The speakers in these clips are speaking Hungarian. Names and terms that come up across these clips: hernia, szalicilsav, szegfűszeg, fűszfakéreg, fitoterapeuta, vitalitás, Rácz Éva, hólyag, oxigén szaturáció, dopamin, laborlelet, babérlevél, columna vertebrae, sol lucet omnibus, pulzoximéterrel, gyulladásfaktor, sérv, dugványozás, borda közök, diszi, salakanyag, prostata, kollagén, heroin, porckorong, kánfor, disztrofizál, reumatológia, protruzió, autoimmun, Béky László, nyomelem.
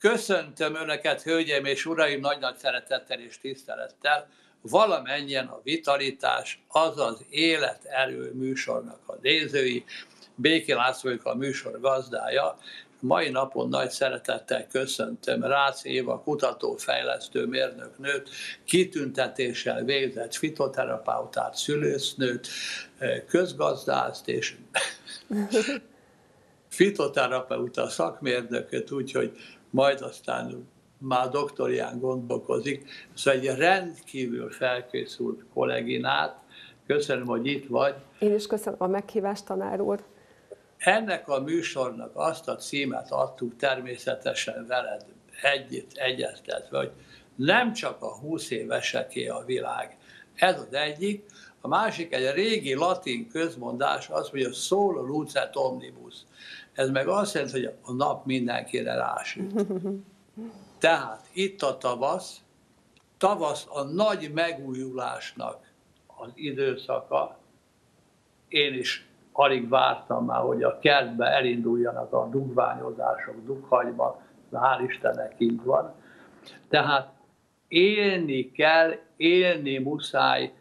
Köszöntöm Önöket, hölgyeim és uraim, nagy-nagy szeretettel és tisztelettel, valamennyien a vitalitás, azaz életerő műsornak a nézői, Béky László a műsor gazdája. Mai napon nagy szeretettel köszöntöm Rácz Éva kutatófejlesztő mérnöknőt, kitüntetéssel végzett fitoterapeutát, szülésznőt, közgazdást és fitoterapeuta szakmérnököt, úgyhogy majd aztán már doktorián gondolkozik. Szóval egy rendkívül felkészült kolléginát. Köszönöm, hogy itt vagy. Én is köszönöm a meghívást, tanár úr. Ennek a műsornak azt a címet adtuk természetesen veled együtt egyeztetve, hogy nem csak a 20 éveseké a világ. Ez az egyik. A másik egy régi latin közmondás, az, hogy a sol lucet omnibus. Ez meg azt jelenti, hogy a nap mindenkire rásüt. Tehát itt a tavasz. Tavasz a nagy megújulásnak az időszaka. Én is alig vártam már, hogy a kertbe elinduljanak a dugványozások, dughagyma, hál' Istennek kint van. Tehát élni kell, élni muszáj,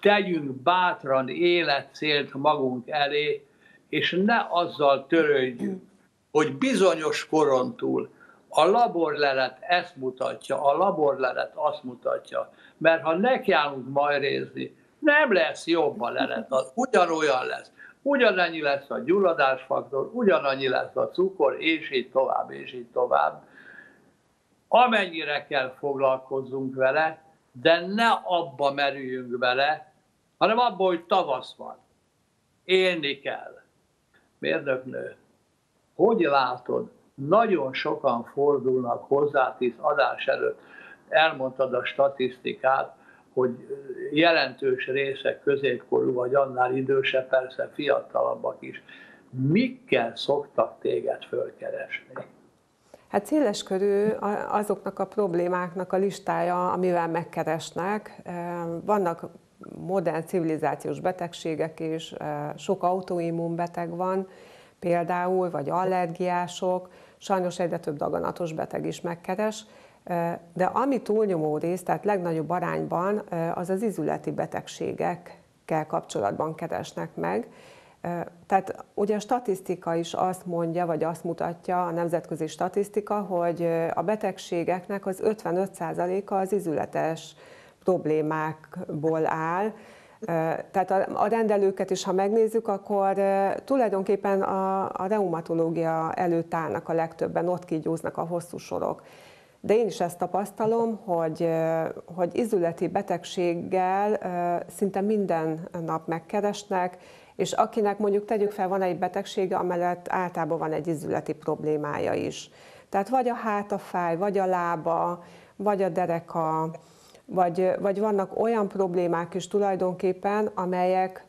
tegyünk bátran életcélt magunk elé, és ne azzal törődjünk, hogy bizonyos koron túl a laborlelet ezt mutatja, a laborlelet azt mutatja, mert ha nekiállunk majrézni, nem lesz jobb a lelet, az ugyanolyan lesz. Ugyanannyi lesz a gyulladásfaktor, ugyanannyi lesz a cukor, és így tovább, és így tovább. Amennyire kell foglalkozzunk vele, de ne abba merüljünk bele, hanem abba, hogy tavasz van. Élni kell. Mérnöknő, hogy látod, nagyon sokan fordulnak hozzá 10 adás előtt. Elmondtad a statisztikát, hogy jelentős része középkorú, vagy annál idősebb, persze fiatalabbak is. Mikkel szoktak téged fölkeresni? Hát széleskörű azoknak a problémáknak a listája, amivel megkeresnek. Vannak modern civilizációs betegségek is, sok autoimmun beteg van például, vagy allergiások, sajnos egyre több daganatos beteg is megkeres, de ami túlnyomó rész, tehát legnagyobb arányban az az izületi betegségekkel kapcsolatban keresnek meg. Tehát ugye a statisztika is azt mondja, vagy azt mutatja a nemzetközi statisztika, hogy a betegségeknek az 55%-a az izületes problémákból áll. Tehát a rendelőket is, ha megnézzük, akkor tulajdonképpen a reumatológia előtt állnak a legtöbben, ott kígyóznak a hosszú sorok. De én is ezt tapasztalom, hogy izületi betegséggel szinte minden nap megkeresnek, és akinek mondjuk tegyük fel van egy betegsége, amellett általában van egy izületi problémája is. Tehát vagy a háta fáj, vagy a lába, vagy a dereka, vagy vannak olyan problémák is tulajdonképpen, amelyek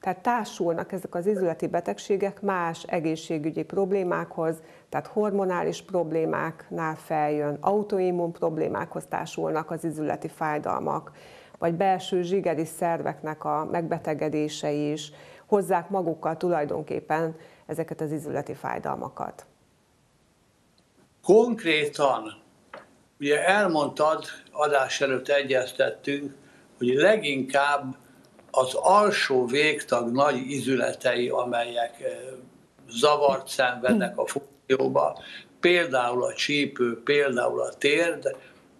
tehát társulnak ezek az izületi betegségek más egészségügyi problémákhoz, tehát hormonális problémáknál feljön, autoimmun problémákhoz társulnak az izületi fájdalmak, vagy belső zsigeri szerveknek a megbetegedései is hozzák magukkal tulajdonképpen ezeket az izületi fájdalmakat. Konkrétan, ugye elmondtad, adás előtt egyeztettünk, hogy leginkább az alsó végtag nagy izületei, amelyek zavart szenvednek a funkcióba, például a csípő, például a térd,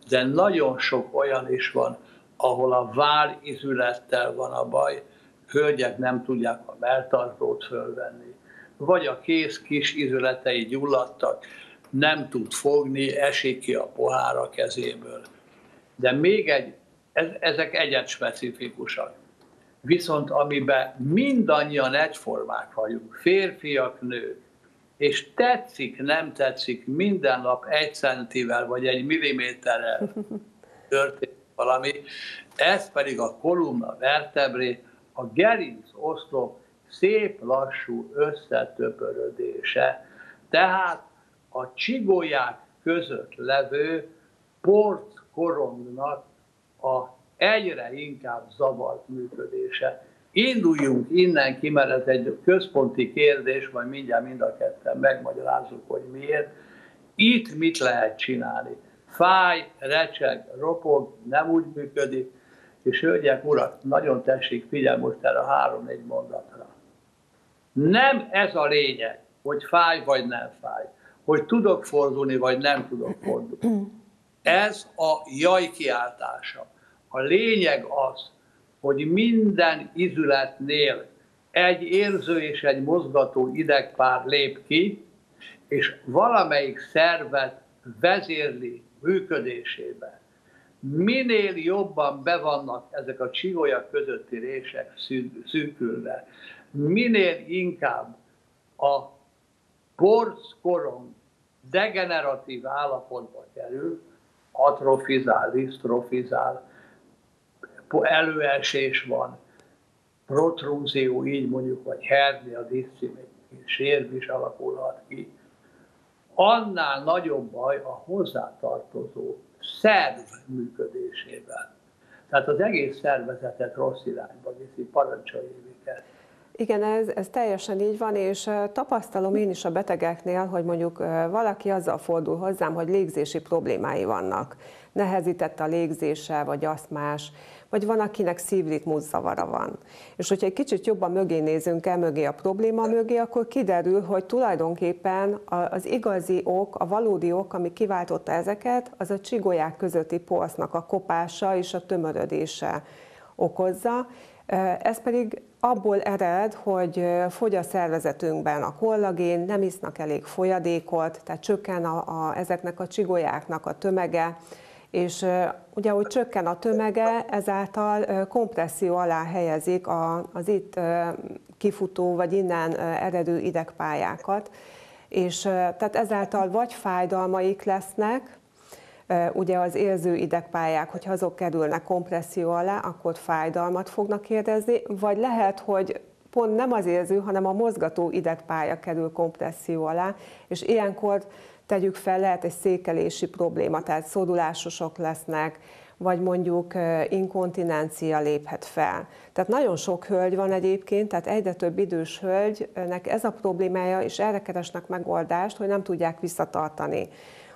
de nagyon sok olyan is van, ahol a vállizülettel van a baj, hölgyek nem tudják a melltartót fölvenni, vagy a kéz kis izületei gyulladtak, nem tud fogni, esik ki a pohár a kezéből. De még ezek egyedspecifikusak. Viszont amiben mindannyian egyformák vagyunk, férfiak, nők, és tetszik, nem tetszik, minden nap 1 centivel vagy 1 milliméterrel történik valami, ez pedig a columna vertebrae, a gerinc oszlop szép lassú összetöpörödése, tehát a csigolyák között levő porckorongnak a egyre inkább zavart működése. Induljunk innen ki, mert ez egy központi kérdés, majd mindjárt mind a ketten megmagyarázzuk, hogy miért. Itt mit lehet csinálni? Fáj, recseg, ropog, nem úgy működik, és hölgyek, urak, nagyon tessék figyelj most erre a 3-4 mondatra. Nem ez a lényeg, hogy fáj vagy nem fáj, hogy tudok fordulni vagy nem tudok fordulni. Ez a jaj kiáltása. A lényeg az, hogy minden izületnél egy érző és egy mozgató idegpár lép ki, és valamelyik szervet vezérli működésébe. Minél jobban be vannak ezek a csigolya közötti rések szűkülve, minél inkább a porckorong degeneratív állapotba kerül, atrofizál, disztrofizál, előesés van, protruzió, így mondjuk, vagy hernia, diszi, sérv is alakulhat ki, annál nagyobb baj a hozzátartozó szerv működésében. Tehát az egész szervezetet rossz irányba viszi, parancsoljéviket. Igen, ez teljesen így van, és tapasztalom én is a betegeknél, hogy mondjuk valaki azzal fordul hozzám, hogy légzési problémái vannak. Nehezített a légzése, vagy asztmás, vagy van, akinek szívritmus zavara van. És hogyha egy kicsit jobban mögé nézünk el, mögé a probléma mögé, akkor kiderül, hogy tulajdonképpen az igazi ok, a valódi ok, ami kiváltotta ezeket, az a csigolyák közötti porcnak a kopása és a tömörödése okozza. Ez pedig abból ered, hogy fogy a szervezetünkben a kollagén, nem isznak elég folyadékot, tehát csökken ezeknek a csigolyáknak a tömege, és ugye, hogy csökken a tömege, ezáltal kompresszió alá helyezik az itt kifutó, vagy innen eredő idegpályákat, és tehát ezáltal vagy fájdalmaik lesznek, ugye az érző idegpályák, hogyha azok kerülnek kompresszió alá, akkor fájdalmat fognak érezni, vagy lehet, hogy pont nem az érző, hanem a mozgató idegpálya kerül kompresszió alá, és ilyenkor tegyük fel, lehet egy székelési probléma, tehát szorulásosok lesznek, vagy mondjuk inkontinencia léphet fel. Tehát nagyon sok hölgy van egyébként, tehát egyre több idős hölgynek ez a problémája, és erre keresnek megoldást, hogy nem tudják visszatartani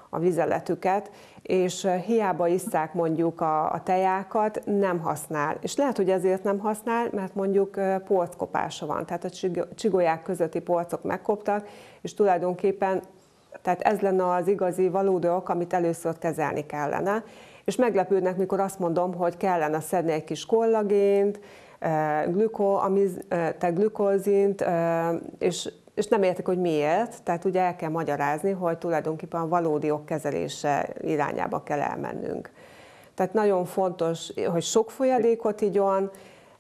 a vizeletüket, és hiába isszák mondjuk a tejákat, nem használ. És lehet, hogy ezért nem használ, mert mondjuk porckopása van, tehát a csigolyák közötti porcok megkoptak, és tulajdonképpen tehát ez lenne az igazi, valódi ok, amit először kezelni kellene. És meglepődnek, mikor azt mondom, hogy kellene szedni egy kis kollagént, glükózint, és nem értik, hogy miért, tehát ugye el kell magyarázni, hogy tulajdonképpen a valódi ok kezelése irányába kell elmennünk. Tehát nagyon fontos, hogy sok folyadékot igyon.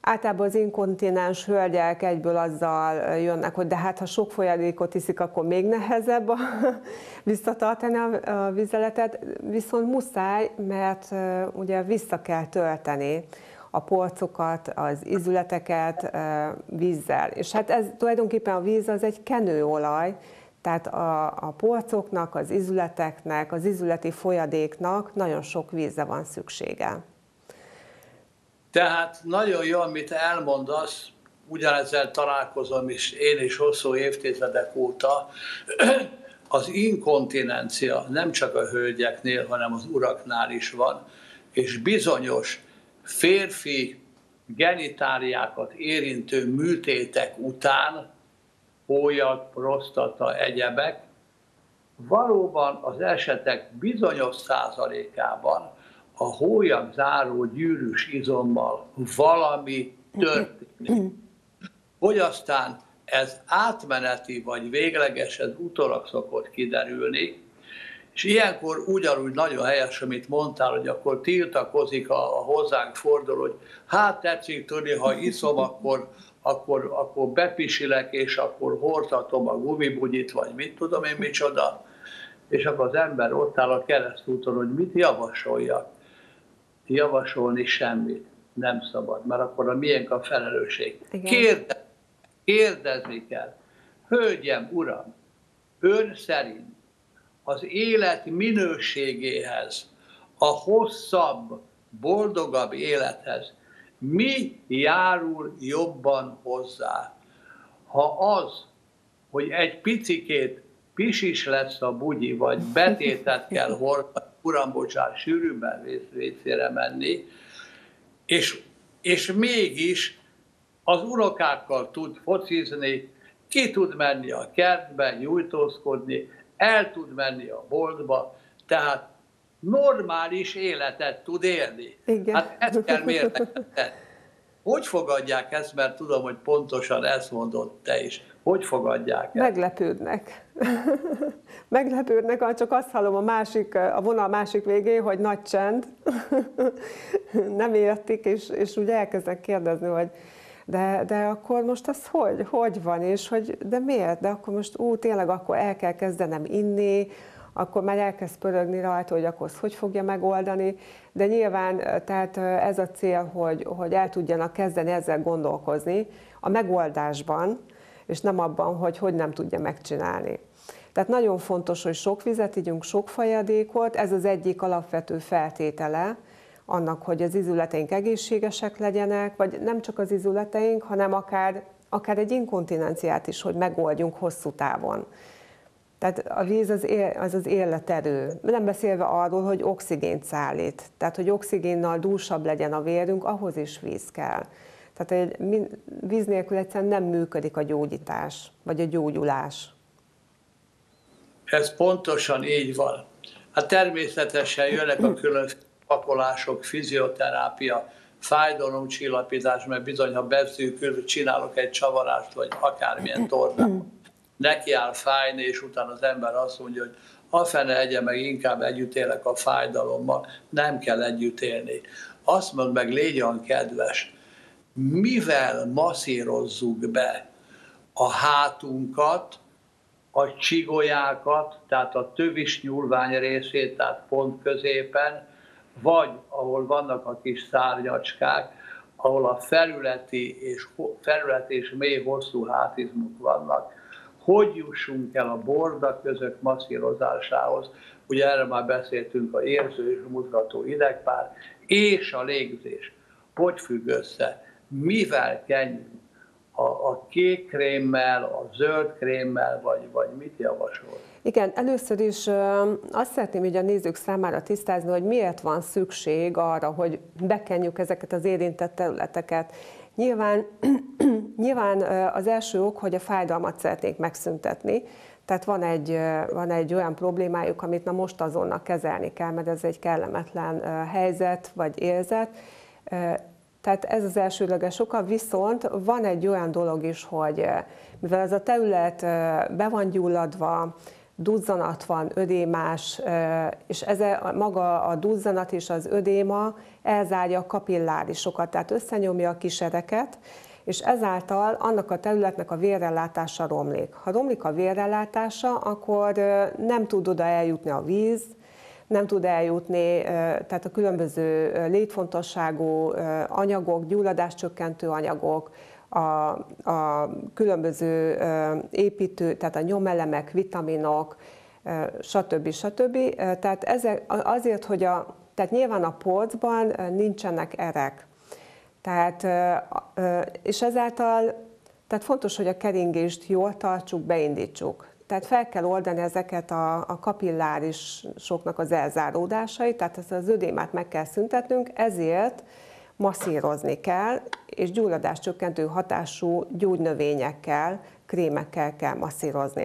Általában az inkontinens hölgyek egyből azzal jönnek, hogy de hát ha sok folyadékot iszik, akkor még nehezebb visszatartani a vizeletet, viszont muszáj, mert ugye vissza kell tölteni a porcokat, az ízületeket vízzel. És hát ez tulajdonképpen a víz az egy kenőolaj, tehát a porcoknak, az ízületeknek, az ízületi folyadéknak nagyon sok vízre van szüksége. Tehát nagyon jó, amit elmondasz, ugyanezzel találkozom is én is hosszú évtizedek óta. Az inkontinencia nem csak a hölgyeknél, hanem az uraknál is van, és bizonyos férfi genitáliákat érintő műtétek után, hólyag, prostata, egyebek, valóban az esetek bizonyos százalékában a hólyag záró gyűrűs izommal valami történik. Hogy aztán ez átmeneti vagy végleges, ez utólag szokott kiderülni, és ilyenkor ugyanúgy nagyon helyes, amit mondtál, hogy akkor tiltakozik a hozzánk forduló, hogy hát tetszik tudni, ha iszom, akkor bepisilek, és akkor hordhatom a gumibugyit, vagy mit tudom én micsoda. És akkor az ember ott áll a keresztúton, hogy mit javasoljak. Javasolni semmit nem szabad, mert akkor a miénk a felelősség. Kérdezni kell. Hölgyem, uram, ön szerint az élet minőségéhez, a hosszabb, boldogabb élethez mi járul jobban hozzá? Ha az, hogy egy picikét pisis lesz a bugyi, vagy betétet kell hordani, uram, bocsánat, sűrűben vécére menni, és mégis az unokákkal tud focizni, ki tud menni a kertbe, nyújtózkodni, el tud menni a boltba, tehát normális életet tud élni. Igen. Hát ezt kell mérlegetni. Hogy fogadják ezt, mert tudom, hogy pontosan ezt mondod te is. Hogy fogadják ezt? Meglepődnek. Meglepődnek, csak azt hallom a vonal másik végén, hogy nagy csend. Nem értik, és úgy elkezdek kérdezni, hogy de akkor most az hogy van, és hogy de miért? De akkor most tényleg akkor el kell kezdenem inni, akkor már elkezd pörögni rajta, hogy akkor hogy fogja megoldani, de nyilván tehát ez a cél, hogy el tudjanak kezdeni ezzel gondolkozni a megoldásban, és nem abban, hogy nem tudja megcsinálni. Tehát nagyon fontos, hogy sok vizet igyünk, sok folyadékot, ez az egyik alapvető feltétele annak, hogy az izületeink egészségesek legyenek, vagy nem csak az izületeink, hanem akár egy inkontinenciát is, hogy megoldjunk hosszú távon. Tehát a víz az életerő. Nem beszélve arról, hogy oxigént szállít. Tehát, hogy oxigénnal dúsabb legyen a vérünk, ahhoz is víz kell. Tehát víz nélkül egyszerűen nem működik a gyógyítás, vagy a gyógyulás. Ez pontosan így van. Hát természetesen jönnek a különböző pakolások, fizioterápia, fájdalomcsillapítás, mert bizony, ha beszűkül, csinálok egy csavarást, vagy akármilyen tornát. Neki áll fájni, és utána az ember azt mondja, hogy a fene egye, meg inkább együtt élek a fájdalommal, nem kell együtt élni. Azt mondd meg, légy olyan kedves, mivel masszírozzuk be a hátunkat, a csigolyákat, tehát a tövis nyúlvány részét, tehát pont középen, vagy ahol vannak a kis szárnyacskák, ahol a felület és mély hosszú hátizmuk vannak, hogy jussunk el a borda közök masszírozásához, ugye erre már beszéltünk, a érző és mozgató idegpár, és a légzés. Hogy függ össze? Mivel kenjünk? A kék krémmel, a zöld krémmel, vagy mit javasol? Igen, először is azt szeretném ugye a nézők számára tisztázni, hogy miért van szükség arra, hogy bekenjük ezeket az érintett területeket. Nyilván az első ok, hogy a fájdalmat szeretnénk megszüntetni, tehát van egy olyan problémájuk, amit na most azonnal kezelni kell, mert ez egy kellemetlen helyzet vagy érzet. Tehát ez az elsődleges oka, viszont van egy olyan dolog is, hogy mivel ez a terület be van gyulladva, duzzanat van, ödémás, és ez maga a duzzanat és az ödéma elzárja a kapillárisokat, tehát összenyomja a kisereket, és ezáltal annak a területnek a vérellátása romlik. Ha romlik a vérellátása, akkor nem tud oda eljutni a víz, nem tud eljutni, tehát a különböző létfontosságú anyagok, gyulladáscsökkentő anyagok, a különböző építő, tehát a nyomelemek, vitaminok, stb. Stb. Tehát azért, hogy tehát nyilván a porcban nincsenek erek. Tehát, és ezáltal tehát fontos, hogy a keringést jól tartsuk, beindítsuk. Tehát fel kell oldani ezeket a kapillárisoknak az elzáródásait, tehát ezt az ödémát meg kell szüntetnünk, ezért masszírozni kell, és gyulladáscsökkentő hatású gyógynövényekkel, krémekkel kell masszírozni.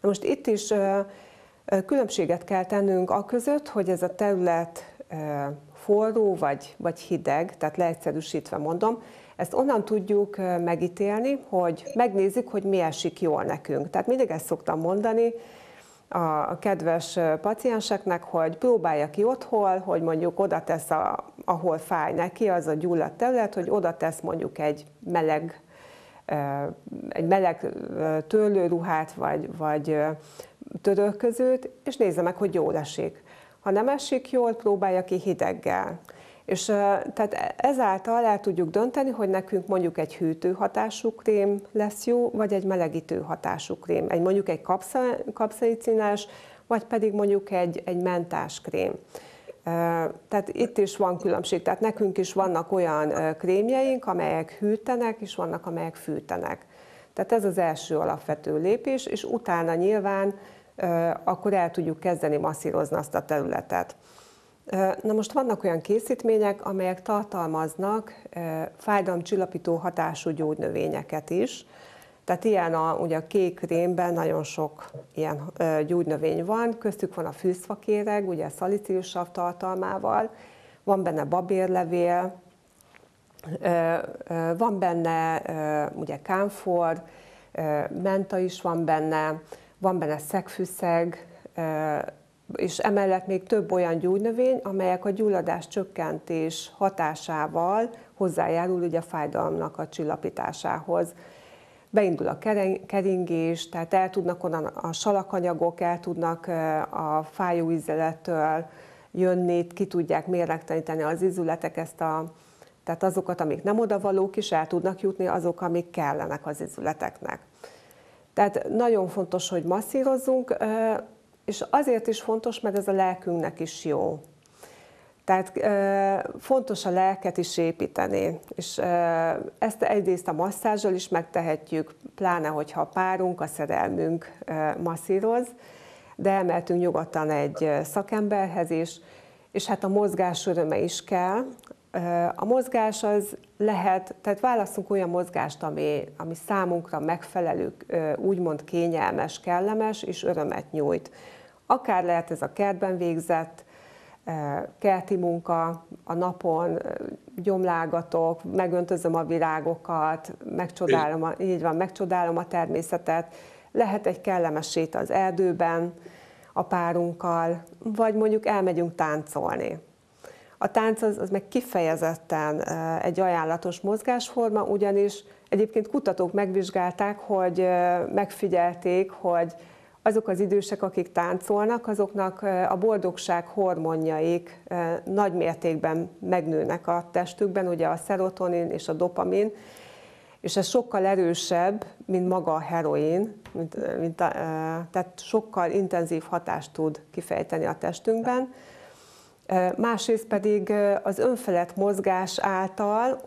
Na most itt is különbséget kell tennünk aközött, hogy ez a terület forró vagy hideg, tehát leegyszerűsítve mondom, ezt onnan tudjuk megítélni, hogy megnézzük, hogy mi esik jól nekünk. Tehát mindig ezt szoktam mondani a kedves pacienseknek, hogy próbálja ki otthon, hogy mondjuk oda tesz, ahol fáj neki, az a gyulladt terület, hogy oda tesz mondjuk egy meleg törlőruhát, vagy törölközőt, és nézze meg, hogy jól esik. Ha nem esik jól, próbálja ki hideggel. És tehát ezáltal el tudjuk dönteni, hogy nekünk mondjuk egy hűtő hatású krém lesz jó, vagy egy melegítő hatású krém, mondjuk egy kapszaicines, vagy pedig mondjuk egy mentás krém. Tehát itt is van különbség, tehát nekünk is vannak olyan krémjeink, amelyek hűtenek, és vannak, amelyek fűtenek. Tehát ez az első alapvető lépés, és utána nyilván akkor el tudjuk kezdeni masszírozni azt a területet. Na most vannak olyan készítmények, amelyek tartalmaznak fájdalomcsillapító hatású gyógynövényeket is. Tehát ilyen ugye a kék krémben nagyon sok ilyen gyógynövény van, köztük van a fűszfakéreg, ugye szalicilsav tartalmával, van benne babérlevél, van benne ugye kánfor, menta is van benne szegfűszeg, és emellett még több olyan gyógynövény, amelyek a gyulladás csökkentés hatásával hozzájárul ugye a fájdalomnak a csillapításához. Beindul a keringés, tehát el tudnak onnan a salakanyagok, el tudnak a fájó ízelettől jönni, ki tudják mérlegteníteni az izületek, tehát azokat, amik nem odavalók is, el tudnak jutni azok, amik kellenek az izületeknek. Tehát nagyon fontos, hogy masszírozzunk, és azért is fontos, mert ez a lelkünknek is jó. Tehát fontos a lelket is építeni, és ezt egyrészt a masszázsal is megtehetjük, pláne, hogyha a párunk, a szerelmünk masszíroz, de elmehetünk nyugodtan egy szakemberhez is, és hát a mozgás öröme is kell. A mozgás az lehet, tehát válasszunk olyan mozgást, ami számunkra megfelelő, úgymond kényelmes, kellemes és örömet nyújt. Akár lehet ez a kertben végzett, kerti munka, a napon gyomlágatok, megöntözöm a virágokat, megcsodálom a természetet, lehet egy kellemes séta az erdőben a párunkkal, vagy mondjuk elmegyünk táncolni. A tánc az meg kifejezetten egy ajánlatos mozgásforma, ugyanis egyébként kutatók megvizsgálták, hogy megfigyelték, hogy azok az idősek, akik táncolnak, azoknak a boldogság hormonjaik nagy mértékben megnőnek a testükben, ugye a szerotonin és a dopamin, és ez sokkal erősebb, mint maga a heroin, tehát sokkal intenzív hatást tud kifejteni a testünkben. Másrészt pedig az önfelett mozgás által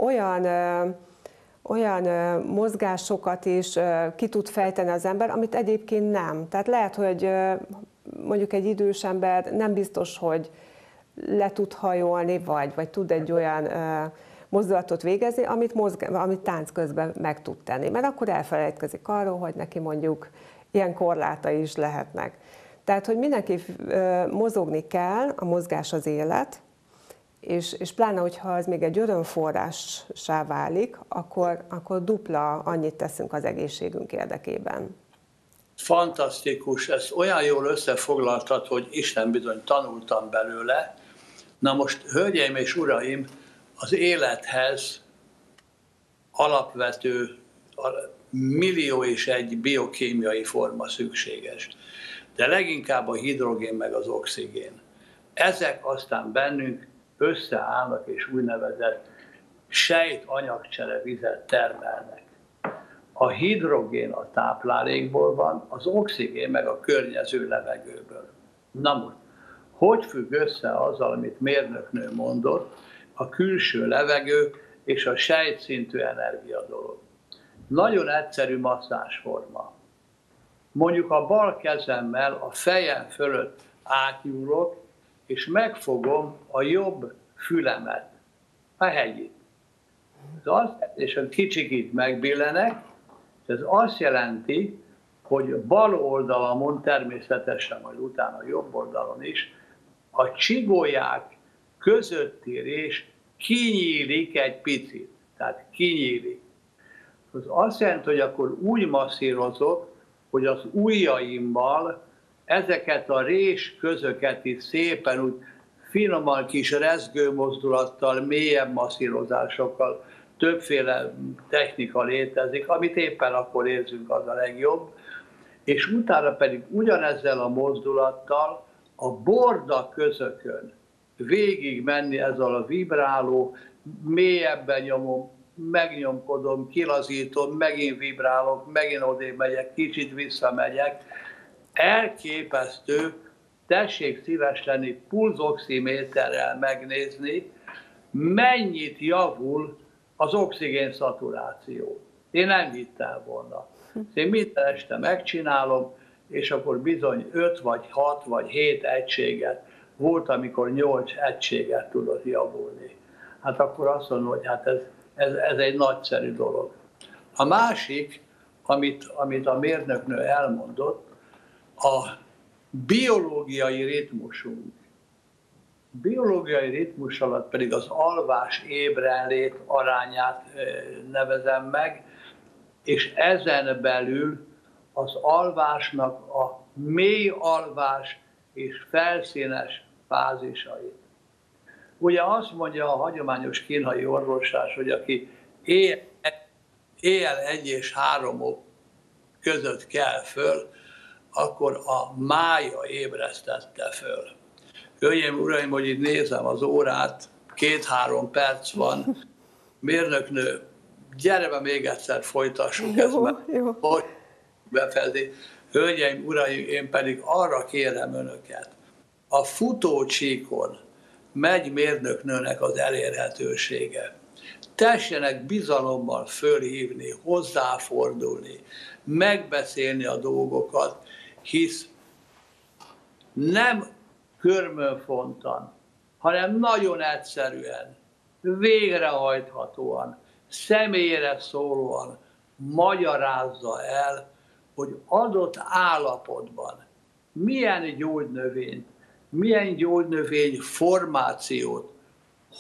olyan mozgásokat is ki tud fejteni az ember, amit egyébként nem. Tehát lehet, hogy mondjuk egy idős ember nem biztos, hogy le tud hajolni, vagy tud egy olyan mozdulatot végezni, amit tánc közben meg tud tenni. Mert akkor elfelejtkezik arról, hogy neki mondjuk ilyen korlátai is lehetnek. Tehát, hogy mindenképp mozogni kell, a mozgás az élet, és pláne, hogyha ez még egy örömforrássá válik, akkor dupla annyit teszünk az egészségünk érdekében. Fantasztikus, ezt olyan jól összefoglaltad, hogy Isten bizony tanultam belőle. Na most, hölgyeim és uraim, az élethez alapvető millió és egy biokémiai forma szükséges, de leginkább a hidrogén meg az oxigén. Ezek aztán bennünk összeállnak és úgynevezett sejtanyagcsere vizet termelnek. A hidrogén a táplálékból van, az oxigén meg a környező levegőből. Na most, hogy függ össze azzal, amit mérnöknő mondott, a külső levegő és a sejtszintű energia dolog? Nagyon egyszerű masszázsforma. Mondjuk a bal kezemmel a fejem fölött átnyúlok, és megfogom a jobb fülemet, a hegyit. És a kicsikét megbillenek, ez azt jelenti, hogy bal oldalamon, természetesen majd utána jobb oldalon is, a csigolyák közötti rés kinyílik egy picit. Tehát kinyílik. Ez azt jelenti, hogy akkor úgy masszírozok, hogy az ujjaimmal ezeket a rés közöket is szépen úgy finoman kis rezgő mozdulattal, mélyebb masszírozásokkal, többféle technika létezik, amit éppen akkor érzünk, az a legjobb, és utána pedig ugyanezzel a mozdulattal a borda közökön végig menni ezzel a vibráló, mélyebben nyomom, megnyomkodom, kilazítom, megint vibrálok, megint odébb megyek, kicsit visszamegyek. Elképesztő, tessék szíves lenni pulzoximéterrel megnézni, mennyit javul az oxigén szaturáció. Én nem hittem volna. Én minden este megcsinálom, és akkor bizony 5 vagy 6 vagy 7 egységet, volt, amikor 8 egységet tudott javulni. Hát akkor azt mondom, hogy hát ez egy nagyszerű dolog. A másik, amit a mérnöknő elmondott, a biológiai ritmusunk. Biológiai ritmus alatt pedig az alvás-ébrenlét arányát nevezem meg, és ezen belül az alvásnak a mély alvás és felszínes fázisait. Ugye azt mondja a hagyományos kínai orvoslás, hogy aki éjjel 1 és 3 között kell föl, akkor a mája ébresztette föl. Hölgyeim, uraim, hogy itt nézem az órát, 2-3 perc van. Mérnöknő, gyere be még egyszer, folytassuk ezt meg. Befejezni. Hölgyeim, uraim, én pedig arra kérem önöket, a futócsíkon megy mérnöknőnek az elérhetősége. Tessenek bizalommal fölhívni, hozzáfordulni, megbeszélni a dolgokat, hisz nem körmönfontan, hanem nagyon egyszerűen, végrehajthatóan, személyre szólóan magyarázza el, hogy adott állapotban milyen gyógynövényt, milyen gyógynövény formációt,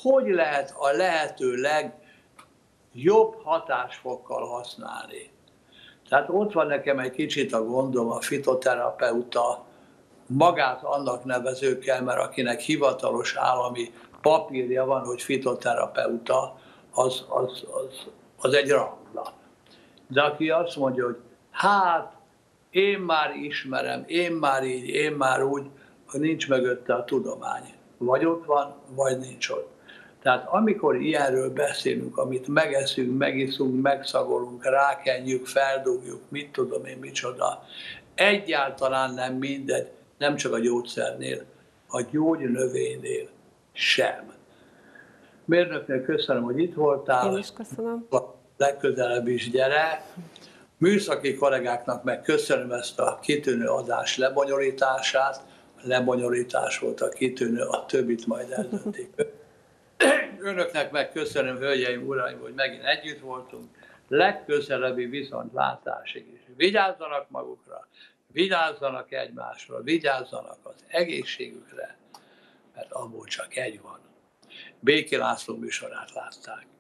hogy lehet a lehető legjobb hatásfokkal használni. Tehát ott van nekem egy kicsit a gondom a fitoterapeuta, magát annak nevezőkkel, mert akinek hivatalos állami papírja van, hogy fitoterapeuta, az egy rangla. De aki azt mondja, hogy hát én már ismerem, én már így, én már úgy, hogy nincs mögötte a tudomány. Vagy ott van, vagy nincs ott. Tehát amikor ilyenről beszélünk, amit megeszünk, megiszunk, megszagolunk, rákenjük, feldugjuk, mit tudom én, micsoda, egyáltalán nem mindegy, nem csak a gyógyszernél, a gyógynövénynél sem. Mérnöknél köszönöm, hogy itt voltál. Én is köszönöm. Legközelebb is gyere. Műszaki kollégáknak meg köszönöm ezt a kitűnő adás lebonyolítását. A lebonyolítás volt a kitűnő, a többit majd eldöntik. Önöknek meg köszönöm, hölgyeim, uraim, hogy megint együtt voltunk. Legközelebbi viszontlátásig is. Vigyázzanak magukra, vigyázzanak egymásra, vigyázzanak az egészségükre, mert abból csak egy van. Béky László műsorát látták.